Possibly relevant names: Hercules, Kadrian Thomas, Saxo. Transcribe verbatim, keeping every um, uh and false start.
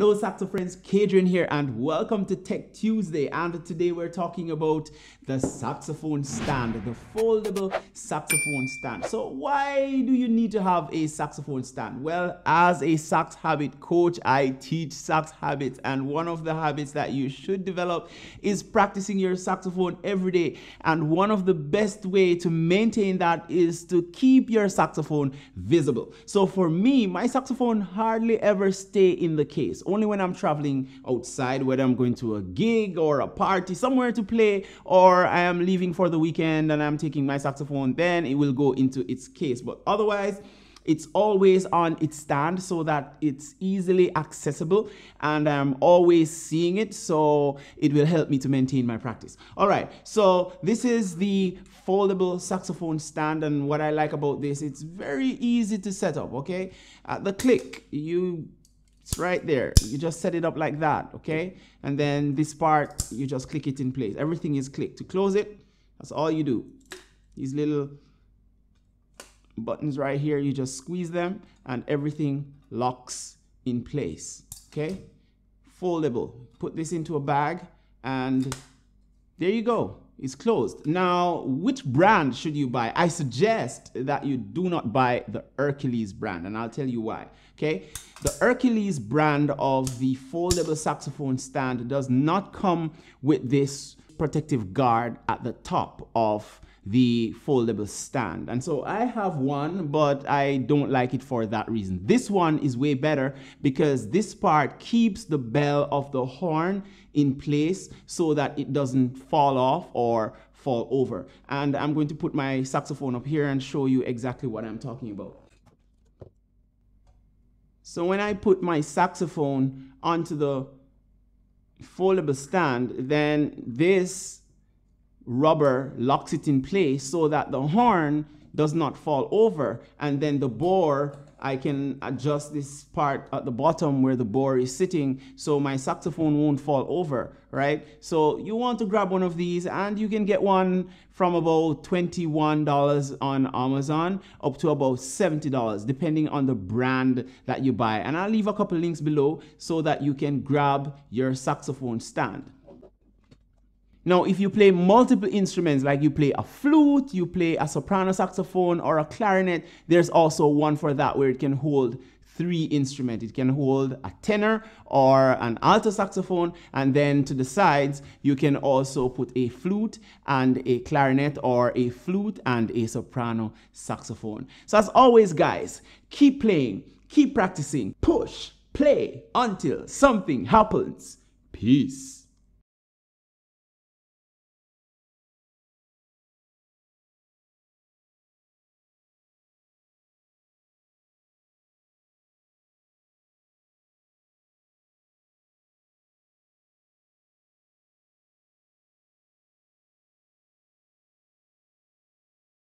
Hello Saxo friends, Kadrian here and welcome to Tech Tuesday, and today we're talking about the saxophone stand, the foldable saxophone stand. So why do you need to have a saxophone stand? Well, as a sax habit coach, I teach sax habits, and one of the habits that you should develop is practicing your saxophone every day. And one of the best way to maintain that is to keep your saxophone visible. So for me, my saxophone hardly ever stay in the case. Only when I'm traveling outside, whether I'm going to a gig or a party somewhere to play, or I am leaving for the weekend and I'm taking my saxophone, then it will go into its case. But otherwise, it's always on its stand so that it's easily accessible and I'm always seeing it, so it will help me to maintain my practice. All right, so this is the foldable saxophone stand, and what I like about this, it's very easy to set up, okay? At the click, you It's right there. You just set it up like that, okay? And then this part, you just click it in place. Everything is clicked. To close it, that's all you do. These little buttons right here, you just squeeze them and everything locks in place, okay? Foldable. Put this into a bag and there you go. It's closed. Now, which brand should you buy? I suggest that you do not buy the Hercules brand, and I'll tell you why, okay? The Hercules brand of the foldable saxophone stand does not come with this protective guard at the top of the foldable stand, and so I have one, but I don't like it for that reason. This one is way better because this part keeps the bell of the horn in place so that it doesn't fall off or fall over. And I'm going to put my saxophone up here and show you exactly what I'm talking about. So when I put my saxophone onto the foldable stand, then this rubber locks it in place so that the horn does not fall over, and then the bore, I can adjust this part at the bottom where the bore is sitting so my saxophone won't fall over, right? So you want to grab one of these, and you can get one from about twenty-one dollars on Amazon up to about seventy dollars depending on the brand that you buy, and I'll leave a couple links below so that you can grab your saxophone stand. Now, if you play multiple instruments, like you play a flute, you play a soprano saxophone or a clarinet, there's also one for that where it can hold three instruments. It can hold a tenor or an alto saxophone, and then to the sides, you can also put a flute and a clarinet, or a flute and a soprano saxophone. So as always, guys, keep playing, keep practicing, push, play until something happens. Peace.